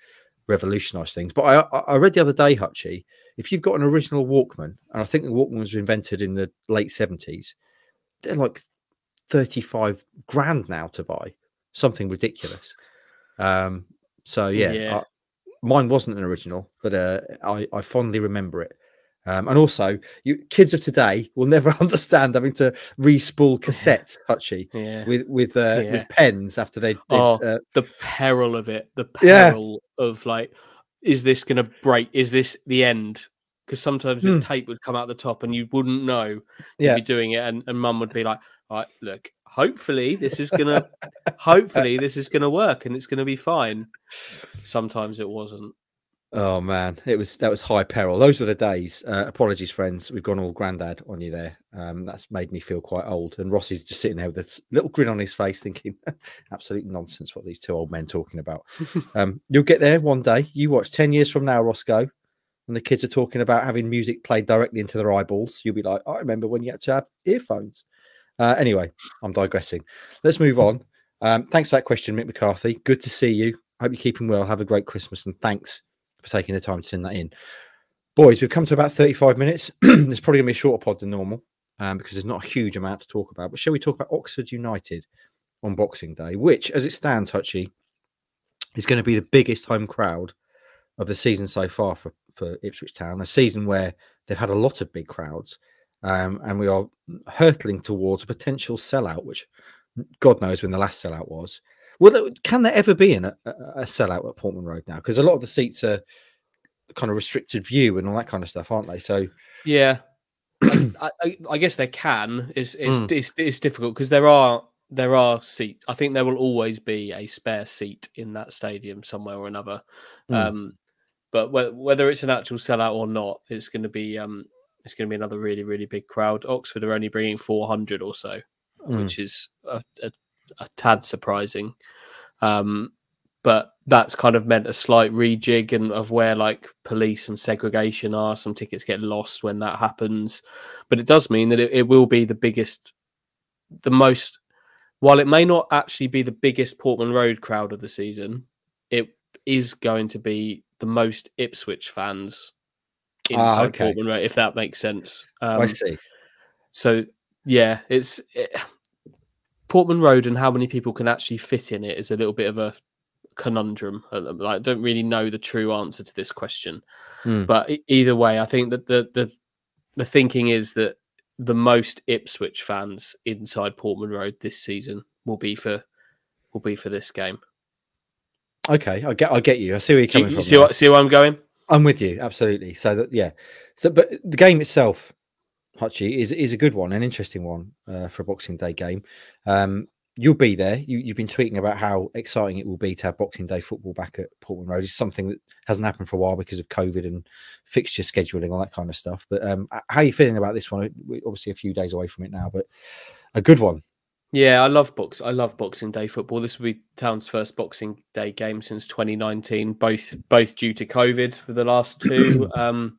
revolutionised things. But I, I read the other day, Hutchie, if you've got an original Walkman, and I think the Walkman was invented in the late seventies, they're like thirty-five grand now to buy, something ridiculous. Um, so yeah. yeah. I, Mine wasn't an original, but uh, I, I fondly remember it. Um, and also, you kids of today will never understand having to re-spool cassettes, Hutchie, yeah. with with, uh, yeah. with pens after they. Oh, uh... the peril of it! The peril yeah. of like, is this going to break? Is this the end? Because sometimes mm. the tape would come out the top, and you wouldn't know you'd yeah. be doing it, and, and Mum would be like, "All right, look, hopefully this is gonna, hopefully this is gonna work, and it's gonna be fine." Sometimes it wasn't. Oh man, it was that was high peril. Those were the days. Uh, apologies, friends, we've gone all granddad on you there. Um, that's made me feel quite old. And Ross is just sitting there with a little grin on his face, thinking, absolute nonsense what these two old men talking about. um, you'll get there one day. You watch ten years from now, Roscoe, and the kids are talking about having music played directly into their eyeballs. You'll be like, I remember when you had to have earphones. Uh, anyway, I'm digressing. Let's move on. Um, thanks for that question, Mick McCarthy. Good to see you. Hope you're keeping well. Have a great Christmas, and thanks for taking the time to send that in. Boys, we've come to about thirty-five minutes. There's probably going to be a shorter pod than normal um, because there's not a huge amount to talk about. But shall we talk about Oxford United on Boxing Day, which, as it stands, Hutchie, is going to be the biggest home crowd of the season so far for, for Ipswich Town, a season where they've had a lot of big crowds. Um, and we are hurtling towards a potential sellout, which God knows when the last sellout was. Well, can there ever be an, a, a sellout at Portman Road now? Because a lot of the seats are kind of restricted view and all that kind of stuff, aren't they? So yeah, I, I, I guess there can. It's it's mm. it's, it's difficult because there are there are seats. I think there will always be a spare seat in that stadium somewhere or another. Mm. Um, but wh whether it's an actual sellout or not, it's going to be um, it's going to be another really really big crowd. Oxford are only bringing four hundred or so, mm. which is a, a a tad surprising, um but that's kind of meant a slight rejig and of where like police and segregation are. Some tickets get lost when that happens, but it does mean that it, it will be the biggest, the most, while it may not actually be the biggest Portman Road crowd of the season, it is going to be the most Ipswich fans inside ah, okay. Portman Road, if that makes sense. um, I see. So yeah, it's it, Portman Road and how many people can actually fit in it is a little bit of a conundrum. I don't really know the true answer to this question, mm. but either way, I think that the the the thinking is that the most Ipswich fans inside Portman Road this season will be for will be for this game. Okay, I get I get you. I see where you're coming you, from. See what, see where I'm going. I'm with you absolutely. So that yeah. So but the game itself, Hutchie, is is a good one, an interesting one uh, for a Boxing Day game. Um, you'll be there. You, you've been tweeting about how exciting it will be to have Boxing Day football back at Portman Road. It's something that hasn't happened for a while because of COVID and fixture scheduling, all that kind of stuff. But um, how are you feeling about this one? We're obviously a few days away from it now, but a good one. Yeah, I love box. I love Boxing Day football. This will be Town's first Boxing Day game since twenty nineteen, both both due to COVID for the last two. um,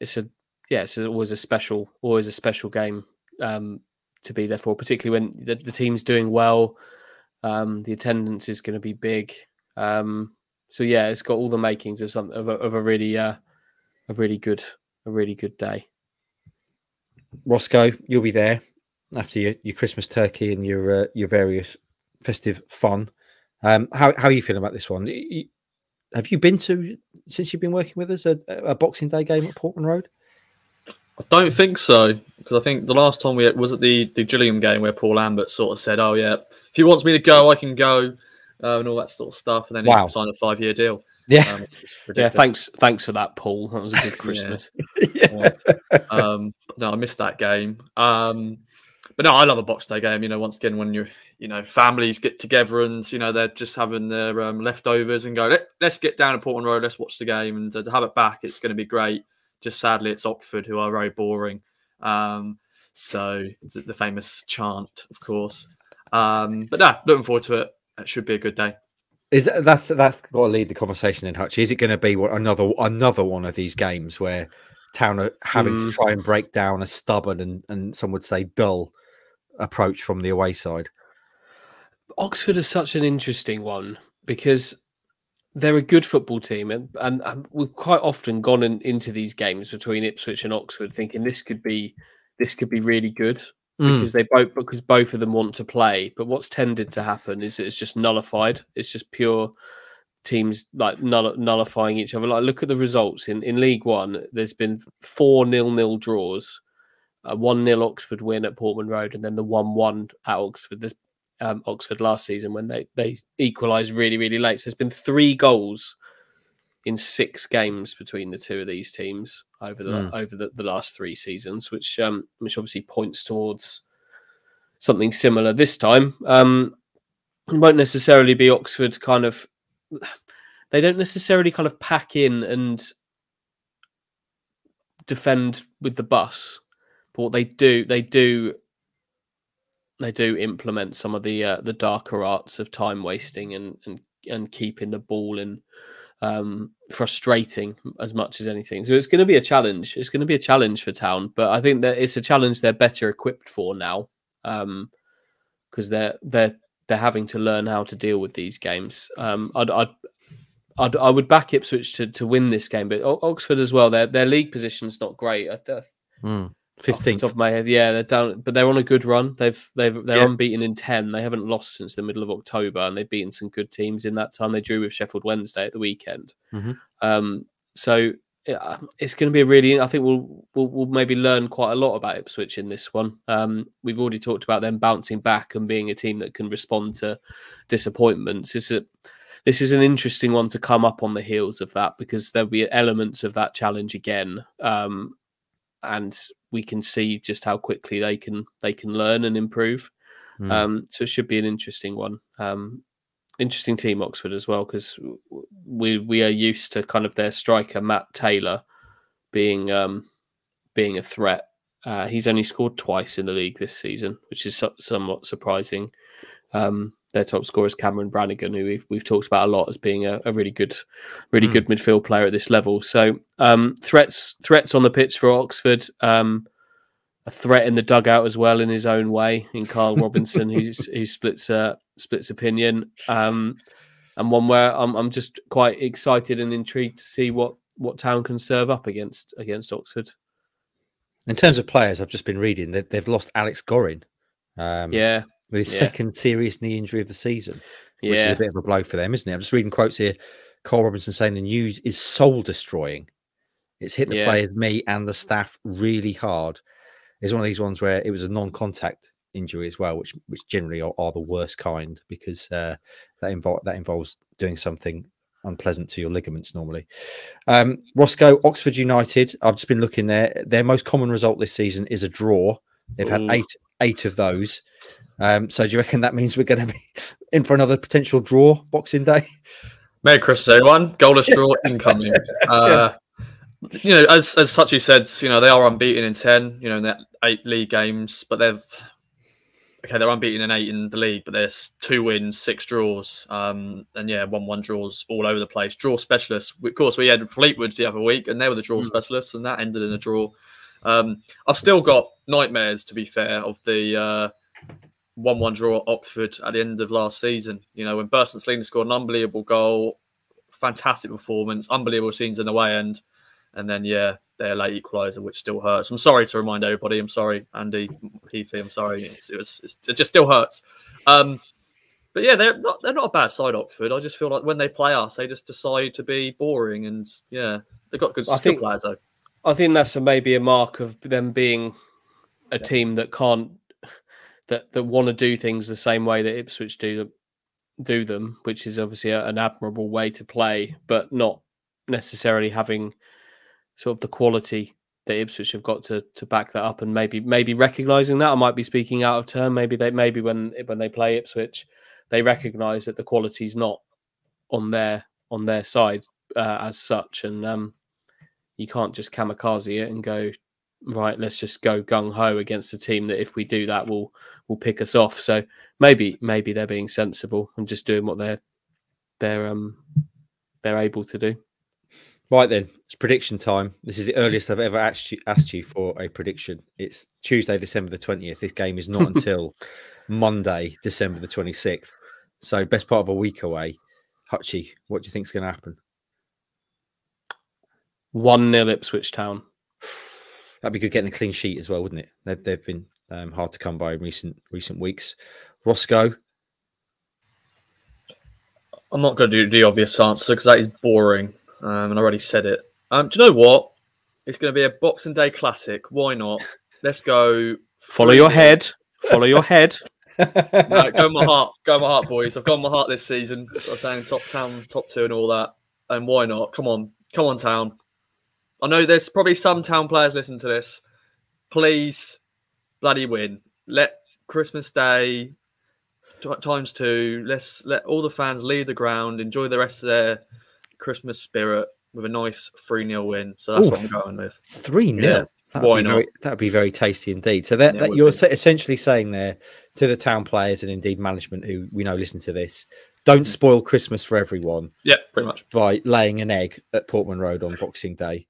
it's a Yeah, it's always a special, always a special game um, to be there for, particularly when the, the team's doing well. Um, the attendance is going to be big, um, so yeah, it's got all the makings of some of a, of a really, uh, a really good, a really good day. Roscoe, you'll be there after your, your Christmas turkey and your uh, your various festive fun. Um, how how are you feeling about this one? Have you been to, since you've been working with us, a, a Boxing Day game at Portman Road? I don't think so, because I think the last time we had, was at the, the Gillingham game where Paul Lambert sort of said, oh, yeah, if he wants me to go, I can go, uh, and all that sort of stuff. And then wow. he signed a five-year deal. Yeah. Um, yeah, thanks thanks for that, Paul. That was a good Christmas. yeah. Yeah. Um, no, I missed that game. Um, but no, I love a Box Day game. You know, once again, when you you know, families get together and, you know, they're just having their um, leftovers and go, Let, let's get down to Portman Road, let's watch the game. And uh, to have it back, it's going to be great. Just sadly, it's Oxford who are very boring. Um, so the famous chant, of course. Um, but no, looking forward to it. It should be a good day. Is that, that's that's got to lead the conversation in, Hutch. Is it going to be another another one of these games where Town are having mm. to try and break down a stubborn and and some would say dull approach from the away side? Oxford is such an interesting one because they're a good football team, and, and, and we've quite often gone in, into these games between Ipswich and Oxford, thinking this could be this could be really good mm. because they both because both of them want to play. But what's tended to happen is it's just nullified. It's just pure teams like null, nullifying each other. Like look at the results in in League One. There's been four nil nil draws, a one nil Oxford win at Portman Road, and then the one one at Oxford. There's Um, Oxford last season when they, they equalised really, really late. So there's been three goals in six games between the two of these teams over the mm. over the, the last three seasons, which um, which obviously points towards something similar this time. Um, it won't necessarily be Oxford kind of... they don't necessarily kind of pack in and defend with the bus, but what they do, they do, they do implement some of the uh, the darker arts of time wasting and and and keeping the ball in. Um, frustrating as much as anything. So it's going to be a challenge. It's going to be a challenge for Town, but I think that it's a challenge they're better equipped for now, because um, they're they're they're having to learn how to deal with these games. Um, I'd, I'd I'd I would back Ipswich to to win this game, but Oxford as well. Their their league position's not great. Mm, fifteenth off, off my head, yeah, they're down, but they're on a good run. They've they've they're yeah. unbeaten in ten. They haven't lost since the middle of October, and they've beaten some good teams in that time. They drew with Sheffield Wednesday at the weekend. Mm-hmm. Um, so yeah, it's going to be a really. I think we'll, we'll we'll maybe learn quite a lot about Ipswich in this one. Um, we've already talked about them bouncing back and being a team that can respond to disappointments. It's a This is an interesting one to come up on the heels of that, because there'll be elements of that challenge again. Um, and we can see just how quickly they can they can learn and improve. Mm. Um, so it should be an interesting one. Um, interesting team, Oxford, as well, because we we are used to kind of their striker, Matt Taylor, being um, being a threat. Uh, he's only scored twice in the league this season, which is so somewhat surprising. Um, their top scorer is Cameron Brannigan, who we've, we've talked about a lot as being a, a really good, really mm. good midfield player at this level. So um, threats, threats on the pitch for Oxford, um, a threat in the dugout as well in his own way in Carl Robinson, who's, who splits uh, splits opinion, um, and one where I'm I'm just quite excited and intrigued to see what what Town can serve up against against Oxford. In terms of players, I've just been reading that they've lost Alex Gorin. Um, yeah. With his yeah. second serious knee injury of the season, which yeah. is a bit of a blow for them, isn't it? I'm just reading quotes here. Carl Robinson saying the news is soul-destroying. It's hit the yeah. players, me, and the staff really hard. It's one of these ones where it was a non-contact injury as well, which which generally are, are the worst kind, because uh, that, invo that involves doing something unpleasant to your ligaments normally. Um, Roscoe, Oxford United, I've just been looking there. Their most common result this season is a draw. They've Ooh. had eight eight of those. Um, so do you reckon that means we're going to be in for another potential draw Boxing Day? Merry Christmas, everyone. Goalless draw incoming. Uh, you know, as as Suchy said, you know, they are unbeaten in ten, you know, in their eight league games, but they've, okay, they're unbeaten in eight in the league, but there's two wins, six draws, um, and yeah, one-one draws all over the place. Draw specialists. Of course, we had Fleetwood the other week, and they were the draw mm. specialists, and that ended in a draw. Um, I've still got nightmares, to be fair, of the... Uh, one-one draw at Oxford at the end of last season. You know, when Burson Salinas scored an unbelievable goal, fantastic performance, unbelievable scenes in the away end, and then, yeah, their late equaliser, which still hurts. I'm sorry to remind everybody. I'm sorry, Andy, Heathy, I'm sorry. It's, it, was, it's, it just still hurts. Um, but, yeah, they're not, they're not a bad side, Oxford. I just feel like when they play us, they just decide to be boring, and, yeah, they've got good I skill players, though. I think that's a, maybe a mark of them being a yeah. team that can't that that want to do things the same way that Ipswich do them, do them, which is obviously a, an admirable way to play, but not necessarily having sort of the quality that Ipswich have got to to back that up, and maybe maybe recognising that. I might be speaking out of turn. Maybe they maybe when when they play Ipswich, they recognise that the quality's not on their on their side uh, as such, and um, you can't just kamikaze it and go, right, let's just go gung-ho against a team that if we do that will will pick us off. So maybe maybe they're being sensible and just doing what they're they're um they're able to do. Right then, it's prediction time. This is the earliest I've ever asked you, asked you for a prediction. It's Tuesday, December the twentieth. This game is not until Monday, December the twenty-sixth. So best part of a week away. Hutchie, what do you think is going to happen? one nil Ipswich Town. That'd be good getting a clean sheet as well, wouldn't it? They've, they've been um, hard to come by in recent recent weeks. Roscoe? I'm not going to do the obvious answer because that is boring, um, and I already said it. Um, do you know what? It's going to be a Boxing Day classic. Why not? Let's go. Follow your head. Follow your head. No, go my heart. Go my heart, boys. I've gone my heart this season. I'm saying top town, top two and all that. And why not? Come on. Come on, Town. I know there's probably some Town players listening to this. Please, bloody win. Let Christmas Day times two. Let's let all the fans leave the ground, enjoy the rest of their Christmas spirit with a nice three nil win. So that's Ooh, what I'm going with. three nil? Yeah. That'd Why be not? Very, that'd be very tasty indeed. So that, yeah, that you're be. essentially saying there to the town players and indeed management who we know listen to this, don't spoil Christmas for everyone. Yeah, pretty much. By laying an egg at Portman Road on Boxing Day.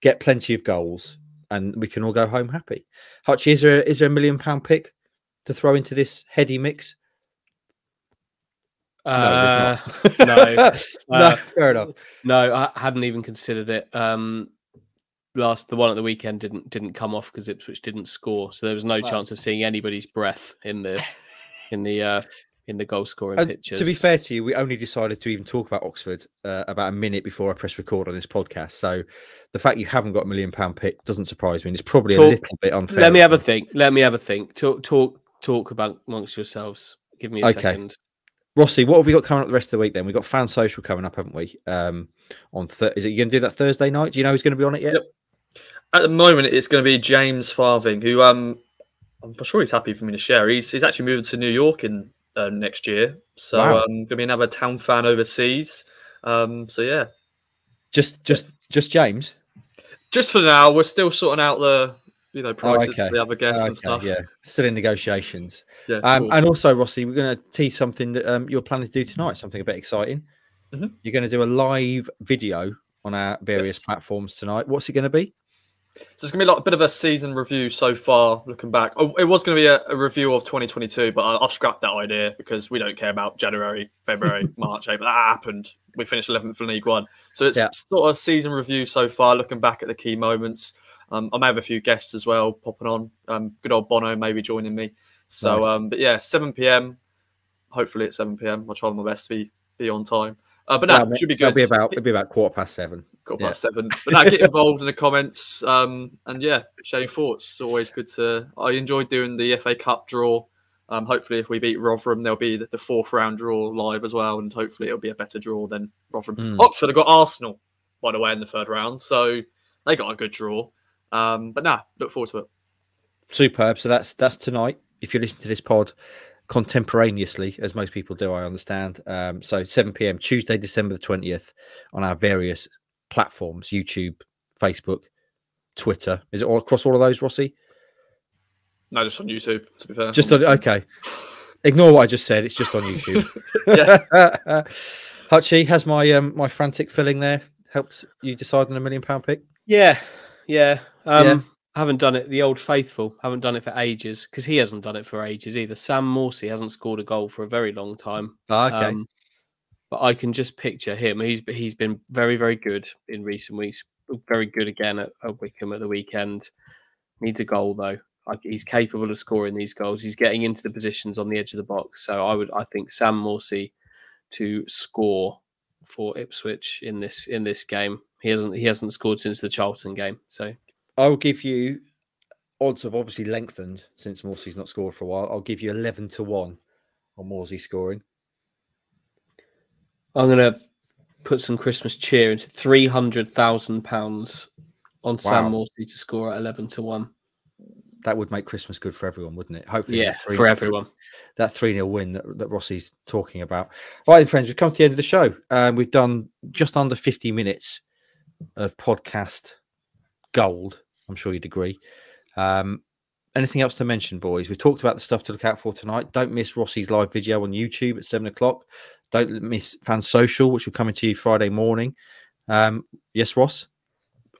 Get plenty of goals and we can all go home happy. Hutch, is there, is there a million pound pick to throw into this heady mix? Uh, no, no, uh, no, fair enough. No, I hadn't even considered it. Um, last the one at the weekend didn't didn't come off because Ipswich didn't score, so there was no wow. chance of seeing anybody's breath in the in the uh, in the goal scoring and pictures. To be fair to you, we only decided to even talk about Oxford uh, about a minute before I press record on this podcast. So the fact you haven't got a million pound pick doesn't surprise me. And it's probably talk, a little bit unfair. Let me have a think. Let me have a think. Talk talk talk about amongst yourselves. Give me a okay. second. Rossi, what have we got coming up the rest of the week then? We've got Fan Social coming up, haven't we? Um, on th Is it you going to do that Thursday night? Do you know who's going to be on it yet? Yep. At the moment, it's going to be James Farthing, who um, I'm sure he's happy for me to share. He's, he's actually moving to New York in uh, next year. So wow. um, going to be another town fan overseas. Um, so, yeah. Just just, just James? Just for now. We're still sorting out the... You know, prices oh, okay. for the other guests oh, okay. and stuff. Yeah, still in negotiations. Yeah, um, and also, Rossi, we're going to tease something that um, you're planning to do tonight, something a bit exciting. Mm-hmm. You're going to do a live video on our various yes. platforms tonight. What's it going to be? So it's going to be like a bit of a season review so far, looking back. Oh, it was going to be a, a review of twenty twenty-two, but I, I've scrapped that idea because we don't care about January, February, March, April. That happened. We finished eleventh in League One. So it's yeah. sort of season review so far, looking back at the key moments. Um, I may have a few guests as well popping on. Um, good old Bono may be joining me. So, nice. um, but yeah, seven p m Hopefully at seven p m I'll try my best to be, be on time. Uh, but no, well, it should be good. It'll be about, it'll be about quarter past seven. Quarter yeah. past seven. But now get involved in the comments. Um, and yeah, share your thoughts. It's always good to... I enjoyed doing the F A Cup draw. Um, hopefully if we beat Rotherham, there'll be the, the fourth round draw live as well. And hopefully it'll be a better draw than Rotherham. Mm. Oxford have got Arsenal, by the way, in the third round. So they got a good draw. Um, but nah, look forward to it. Superb. So that's that's tonight. If you listen to this pod contemporaneously, as most people do, I understand. Um, so seven p m Tuesday, December the twentieth, on our various platforms: YouTube, Facebook, Twitter. Is it all across all of those, Rossi? No, just on YouTube. To be fair, just on, okay. Ignore what I just said. It's just on YouTube. yeah. Hutchie, has my um, my frantic filling there helped you decide on a million pound pick? Yeah. Yeah, um, yeah. haven't done it. The old faithful haven't done it for ages because he hasn't done it for ages either. Sam Morsy hasn't scored a goal for a very long time. Oh, okay, um, but I can just picture him. He's he's been very very good in recent weeks. Very good again at, at Wycombe at the weekend. Needs a goal though. Like, he's capable of scoring these goals. He's getting into the positions on the edge of the box. So I would I think Sam Morsy to score for Ipswich in this in this game. He hasn't he hasn't scored since the Charlton game. So I'll give you odds have obviously lengthened since Morsy's not scored for a while. I'll give you eleven to one on Morsy scoring. I'm gonna put some Christmas cheer into three hundred thousand pounds on wow. Sam Morsy to score at eleven to one. That would make Christmas good for everyone, wouldn't it? Hopefully, yeah, for everyone. That three nil win that, that Rossi's talking about. All right, friends, we've come to the end of the show. Um, we've done just under fifty minutes of podcast gold. I'm sure you'd agree. Um, anything else to mention, boys? We've talked about the stuff to look out for tonight. Don't miss Rossi's live video on YouTube at seven o'clock. Don't miss Fan Social, which will come into you Friday morning. Um, yes, Ross.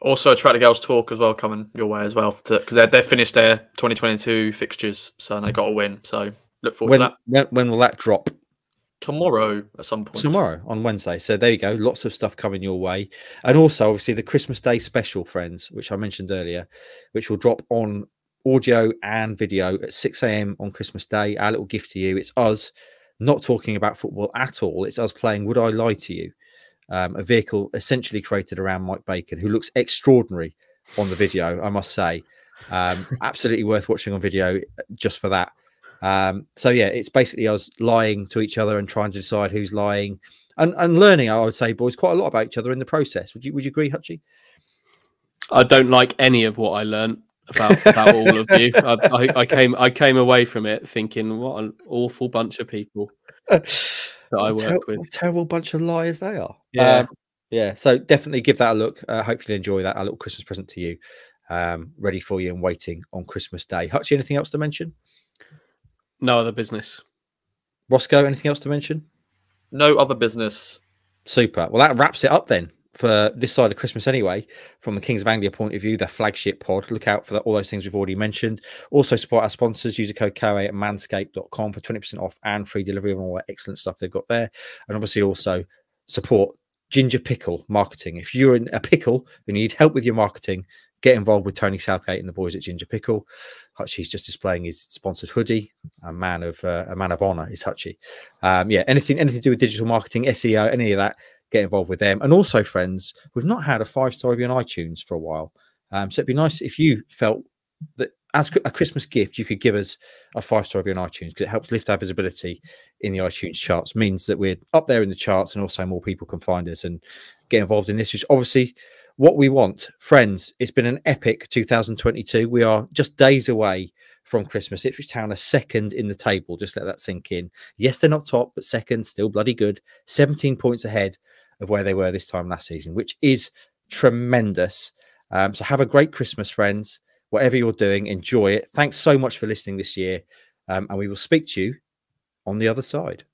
Also, a Trader Girls Talk as well coming your way as well because they're, they're finished their twenty twenty-two fixtures, so they got a win. So look forward when, to that. When will that drop? Tomorrow at some point. Tomorrow on Wednesday. So there you go. Lots of stuff coming your way. And also, obviously, the Christmas Day special, friends, which I mentioned earlier, which will drop on audio and video at six a m on Christmas Day. Our little gift to you. It's us not talking about football at all. It's us playing Would I Lie to You? Um, a vehicle essentially created around Mike Bacon, who looks extraordinary on the video, I must say. Um, absolutely worth watching on video just for that. Um, so, yeah, it's basically us lying to each other and trying to decide who's lying and, and learning, I would say, boys, quite a lot about each other in the process. Would you, would you agree, Hutchie? I don't like any of what I learned about, about all of you. I, I, I, came, I came away from it thinking, what an awful bunch of people. That I work with. What a terrible bunch of liars they are. Yeah, um, Yeah, so definitely give that a look. Uh, hopefully enjoy that, a little Christmas present to you, um, ready for you and waiting on Christmas Day. Hutchie, anything else to mention? No other business. Roscoe, anything else to mention? No other business. Super. Well, that wraps it up then for this side of Christmas anyway. From the Kings of Anglia point of view, the flagship pod, look out for the, all those things we've already mentioned. Also support our sponsors. Use the code K O A at manscaped dot com for twenty percent off and free delivery on all that excellent stuff they've got there. And obviously also support Ginger Pickle Marketing. If you're in a pickle and you need help with your marketing, get involved with Tony Southgate and the boys at Ginger Pickle. Hutchie's just displaying his sponsored hoodie. A man of uh, a man of honor is Hutchie. Um, yeah, anything anything to do with digital marketing, S E O, any of that, get involved with them. And also, friends, we've not had a five-star review on iTunes for a while. Um, so it'd be nice if you felt that as a Christmas gift, you could give us a five-star review on iTunes, because it helps lift our visibility in the iTunes charts, means that we're up there in the charts and also more people can find us and get involved in this, which is obviously what we want. Friends, it's been an epic two thousand twenty-two. We are just days away from Christmas. Ipswich Town are second in the table. Just let that sink in. Yes, they're not top, but second, still bloody good. seventeen points ahead of where they were this time last season, which is tremendous. Um, so have a great Christmas, friends. Whatever you're doing, enjoy it. Thanks so much for listening this year, um, and we will speak to you on the other side.